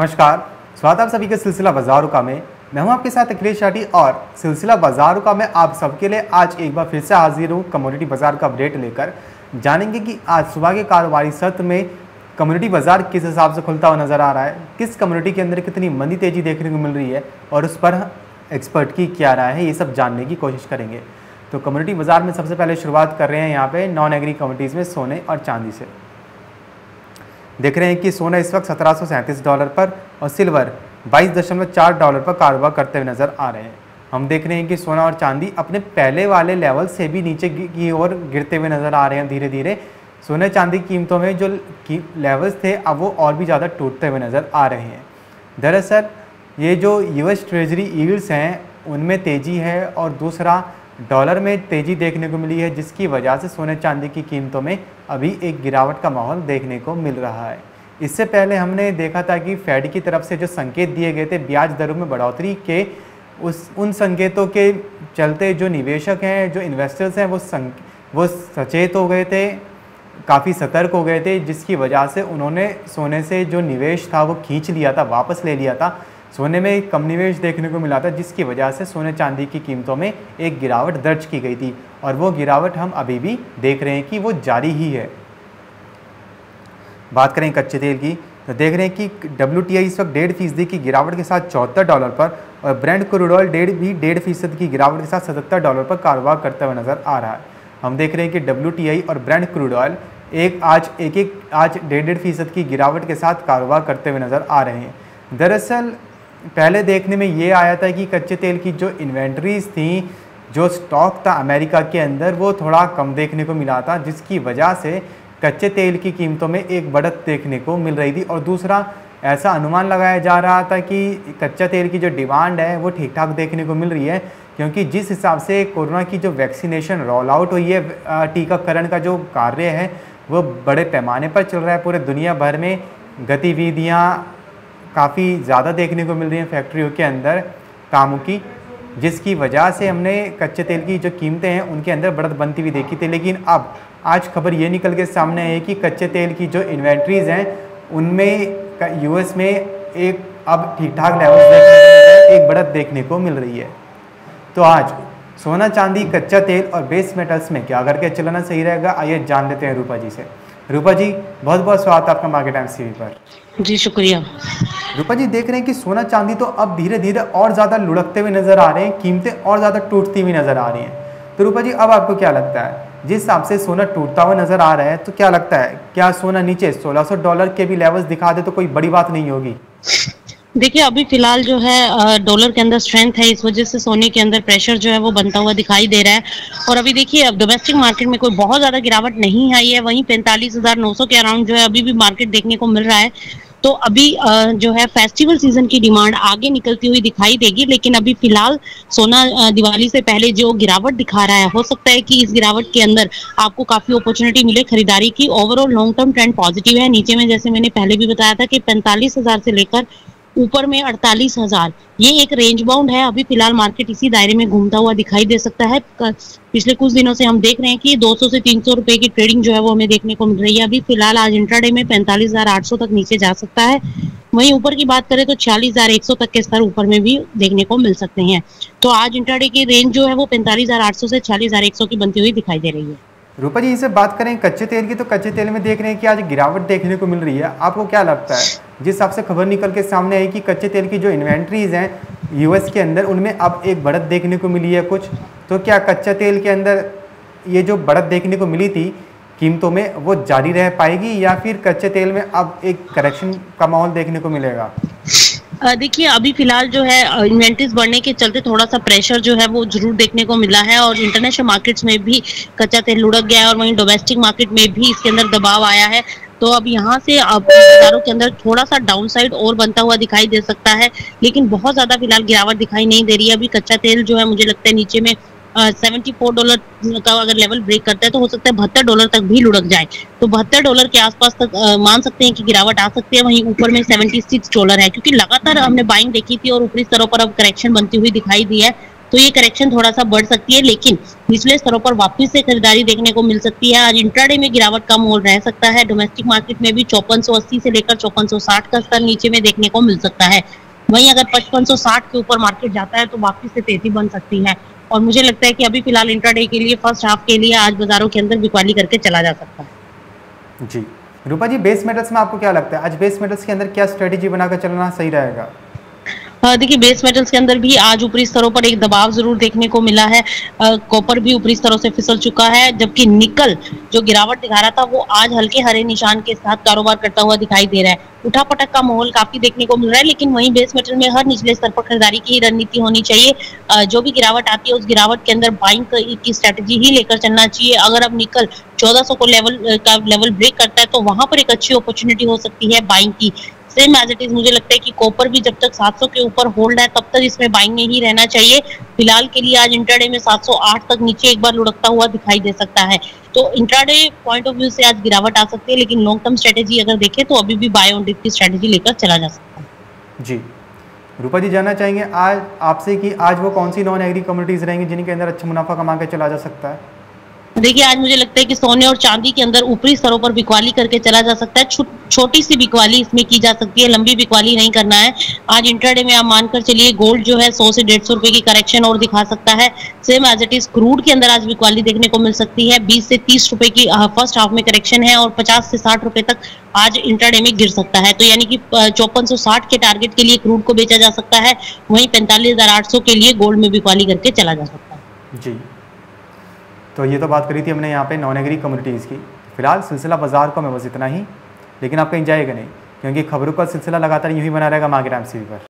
नमस्कार, स्वागत आप सभी के सिलसिला बाजार रुका में। मैं हूं आपके साथ अखिलेश शाडी और सिलसिला बाजार रुका में आप सबके लिए आज एक बार फिर से हाजिर हूं कमोडिटी बाजार का अपडेट लेकर। जानेंगे कि आज सुबह के कारोबारी सत्र में कमोडिटी बाजार किस हिसाब से खुलता हुआ नजर आ रहा है, किस कमोडिटी के अंदर कितनी मंदी तेजी देखने को मिल रही है और उस पर एक्सपर्ट की क्या राय है, ये सब जानने की कोशिश करेंगे। तो कमोडिटी बाजार में सबसे पहले शुरुआत कर रहे हैं यहाँ पे नॉन एग्री कमोडिटीज़ में सोने और चांदी से। देख रहे हैं कि सोना इस वक्त $1737 पर और सिल्वर $22.4 पर कारोबार करते हुए नज़र आ रहे हैं। हम देख रहे हैं कि सोना और चांदी अपने पहले वाले लेवल से भी नीचे की ओर गिरते हुए नज़र आ रहे हैं। धीरे धीरे सोने चांदी कीमतों में जो लेवल्स थे अब वो और भी ज़्यादा टूटते हुए नज़र आ रहे हैं। दरअसल ये जो यूएस ट्रेजरी यील्ड्स हैं उनमें तेज़ी है और दूसरा डॉलर में तेज़ी देखने को मिली है, जिसकी वजह से सोने चांदी की कीमतों में अभी एक गिरावट का माहौल देखने को मिल रहा है। इससे पहले हमने देखा था कि फेड की तरफ से जो संकेत दिए गए थे ब्याज दरों में बढ़ोतरी के, उन संकेतों के चलते जो निवेशक हैं, जो इन्वेस्टर्स हैं, वो सचेत हो गए थे, काफ़ी सतर्क हो गए थे, जिसकी वजह से उन्होंने सोने से जो निवेश था वो खींच लिया था, वापस ले लिया था। सोने में कम निवेश देखने को मिला था, जिसकी वजह से सोने चांदी की कीमतों में एक गिरावट दर्ज की गई थी और वो गिरावट हम अभी भी देख रहे हैं कि वो जारी ही है। बात करें कच्चे तेल की तो देख रहे हैं कि WTI इस वक्त 1.5% की गिरावट के साथ $74 पर और ब्रेंट क्रूड ऑयल डेढ़ फीसद की गिरावट के साथ $77 पर कारोबार करता हुआ नज़र आ रहा है। हम देख रहे हैं कि WTI और ब्रेंट क्रूड ऑयल आज डेढ़ फीसद की गिरावट के साथ कारोबार करते हुए नज़र आ रहे हैं। दरअसल पहले देखने में ये आया था कि कच्चे तेल की जो इन्वेंट्रीज थी, जो स्टॉक था अमेरिका के अंदर, वो थोड़ा कम देखने को मिला था, जिसकी वजह से कच्चे तेल की कीमतों में एक बढ़त देखने को मिल रही थी। और दूसरा ऐसा अनुमान लगाया जा रहा था कि कच्चा तेल की जो डिमांड है वो ठीक ठाक देखने को मिल रही है, क्योंकि जिस हिसाब से कोरोना की जो वैक्सीनेशन रोल आउट हुई है, टीकाकरण का जो कार्य है वो बड़े पैमाने पर चल रहा है। पूरे दुनिया भर में गतिविधियाँ काफ़ी ज़्यादा देखने को मिल रही हैं फैक्ट्रियों के अंदर कामों की, जिसकी वजह से हमने कच्चे तेल की जो कीमतें हैं उनके अंदर बढ़त बनती हुई देखी थी। लेकिन अब आज खबर ये निकल के सामने आई कि कच्चे तेल की जो इन्वेंट्रीज हैं उनमें यूएस में एक अब ठीक ठाक लेवल देखने को एक बढ़त देखने को मिल रही है। तो आज सोना चांदी कच्चा तेल और बेस मेटल्स में क्या करके चलना सही रहेगा, आइए जान लेते हैं रूपा जी से। रूपा जी, बहुत बहुत स्वागत है आपका मार्केट टाइम्स टीवी पर। जी शुक्रिया। रूपा जी, देख रहे हैं कि सोना चांदी तो अब धीरे धीरे और ज़्यादा लुढ़कते हुए नजर आ रहे हैं, कीमतें और ज़्यादा टूटती हुई नजर आ रही हैं। तो रूपा जी, अब आपको क्या लगता है, जिस हिसाब से सोना टूटता हुआ नजर आ रहा है, तो क्या लगता है क्या सोना नीचे $1600 के भी लेवल्स दिखा दे तो कोई बड़ी बात नहीं होगी? देखिए, अभी फिलहाल जो है डॉलर के अंदर स्ट्रेंथ है, इस वजह से सोने के अंदर प्रेशर जो है वो बनता हुआ दिखाई दे रहा है। और अभी देखिए, अब डोमेस्टिक मार्केट में कोई बहुत ज़्यादा गिरावट नहीं आई है, वहीं 45,900 के अराउंड जो है अभी भी मार्केट देखने को मिल रहा है। तो अभी जो है फेस्टिवल सीजन की डिमांड आगे निकलती हुई दिखाई देगी, लेकिन अभी फिलहाल सोना दिवाली से पहले जो गिरावट दिखा रहा है, हो सकता है कि इस गिरावट के अंदर आपको काफी अपॉर्चुनिटी मिले खरीदारी की। Overall long term trend positive है। नीचे में जैसे मैंने पहले भी बताया था कि 45,000 से लेकर ऊपर में 48,000, ये एक रेंज बाउंड है। अभी फिलहाल मार्केट इसी दायरे में घूमता हुआ दिखाई दे सकता है। पिछले कुछ दिनों से हम देख रहे हैं कि 200 से 300 रुपए की ट्रेडिंग जो है वो हमें देखने को मिल रही है। अभी फिलहाल आज इंट्राडे में 45,800 तक नीचे जा सकता है, वहीं ऊपर की बात करें तो 46,100 तक के स्तर ऊपर में भी देखने को मिल सकते हैं। तो आज इंट्राडे की रेंज जो है वो 45,800 से 46,100 की बनती हुई दिखाई दे रही है। रूपा जी, इसे बात करें कच्चे तेल की तो कच्चे तेल में देख रहे हैं कि आज गिरावट देखने को मिल रही है। आपको क्या लगता है, जिस हिसाब से खबर निकल के सामने आई कि कच्चे तेल की जो इन्वेंट्रीज हैं यूएस के अंदर उनमें अब एक बढ़त देखने को मिली है कुछ, तो क्या कच्चा तेल के अंदर ये जो बढ़त देखने को मिली थी कीमतों में वो जारी रह पाएगी या फिर कच्चे तेल में अब एक करेक्शन का माहौल देखने को मिलेगा? देखिए, अभी फिलहाल जो है इन्वेंट्रीज बढ़ने के चलते थोड़ा सा प्रेशर जो है वो जरूर देखने को मिला है और इंटरनेशनल मार्केट्स में भी कच्चा तेल लुढ़क गया है और वहीं डोमेस्टिक मार्केट में भी इसके अंदर दबाव आया है। तो अब यहाँ से अब बाजारों के अंदर थोड़ा सा डाउनसाइड और बनता हुआ दिखाई दे सकता है, लेकिन बहुत ज़्यादा फिलहाल गिरावट दिखाई नहीं दे रही है। अभी कच्चा तेल जो है मुझे लगता है नीचे में $74 का अगर लेवल ब्रेक करता है तो हो सकता है $72 तक भी लुढ़क जाए, तो $72 के आसपास तक मान सकते हैं कि गिरावट आ सकती है। वहीं ऊपर में $76 है, क्योंकि लगातार हमने बाइंग देखी थी और ऊपरी स्तरों पर अब करेक्शन बनती हुई दिखाई दी है। तो ये करेक्शन थोड़ा सा बढ़ सकती है, लेकिन निचले स्तरों पर वापस से खरीदारी देखने को मिल सकती है। आज इंट्राडे में गिरावट कम हो रह सकता है। डोमेस्टिक मार्केट में भी 5480 से लेकर 5460 का स्तर नीचे में देखने को मिल सकता है। वहीं अगर 5560 के ऊपर मार्केट जाता है तो वापस से तेजी बन सकती है। और मुझे लगता है कि अभी फिलहाल इंट्राडे के लिए, फर्स्ट हाफ के लिए आज बाजारों के अंदर बिकवाली करके चला जा सकता है। जी रूपा जी, बेस मेटल्स में आपको क्या लगता है, आज बेस मेटल्स के अंदर क्या स्ट्रेटेजी बनाकर चलना सही रहेगा? देखिए बेस मेटल्स के अंदर भी आज ऊपरी स्तरों पर एक दबाव जरूर देखने को मिला है। कॉपर भी ऊपरी स्तरों से फिसल चुका है, जबकि निकल जो गिरावट दिखा रहा था वो आज हल्के हरे निशान के साथ कारोबार करता हुआ दिखाई दे रहा है। उठापटक का माहौल काफी देखने को मिल रहा है, लेकिन वहीं बेस मेटल में हर निचले स्तर पर खरीदारी की रणनीति होनी चाहिए। जो भी गिरावट आती है उस गिरावट के अंदर बाइंग की स्ट्रेटेजी ही लेकर चलना चाहिए। अगर अब निकल 1400 को लेवल ब्रेक करता है तो वहां पर एक अच्छी अपॉर्चुनिटी हो सकती है बाइंग की। सेम एज इट इज मुझे लगता है कि कॉपर भी जब तक 700 के ऊपर होल्ड है तब तक इसमें बाइंग में ही रहना चाहिए। फिलहाल के लिए आज इंट्राडे में 708 तक नीचे एक बार लुढ़कता हुआ दिखाई दे सकता है। तो इंट्राडे पॉइंट ऑफ व्यू से आज गिरावट आ सकती है, लेकिन लॉन्ग टर्म स्ट्रेटेजी अगर देखें तो अभी भी बाय ऑन डिप की स्ट्रेटेजी लेकर चला जा सकता है। जी रूपा जी, जानना चाहेंगे आज आपसे कि आज वो कौन सी नॉन एग्री कम्युनिटीज रहेंगी जिनके अंदर अच्छा मुनाफा कमा के चला जा सकता है? देखिए आज मुझे लगता है कि सोने और चांदी के अंदर ऊपरी स्तरों पर बिकवाली करके चला जा सकता है। छोटी सी बिकवाली इसमें की जा सकती है, लंबी बिकवाली नहीं करना है। आज इंट्राडे में आप मानकर चलिए गोल्ड जो है 100 से 150 रुपए की करेक्शन और दिखा सकता है। Same as it is crude के अंदर आज बिकवाली देखने को मिल सकती है। 20 से 30 रुपए की फर्स्ट हाफ में करेक्शन है और 50 से 60 रुपए तक आज इंट्राडे में गिर सकता है। तो यानी कि 5460 के टारगेट के लिए क्रूड को बेचा जा सकता है। वहीं 45,800 के लिए गोल्ड में बिकवाली करके चला जा सकता है। जी तो ये तो बात करी थी हमने यहाँ पे नॉन एग्री कम्युनिटीज़ की। फिलहाल सिलसिला बाजार को मैं बस इतना ही, लेकिन आप कहीं जाएगा नहीं क्योंकि खबरों का सिलसिला लगातार यूँ ही बना रहेगा मार्केट टाइम्स टीवी पर।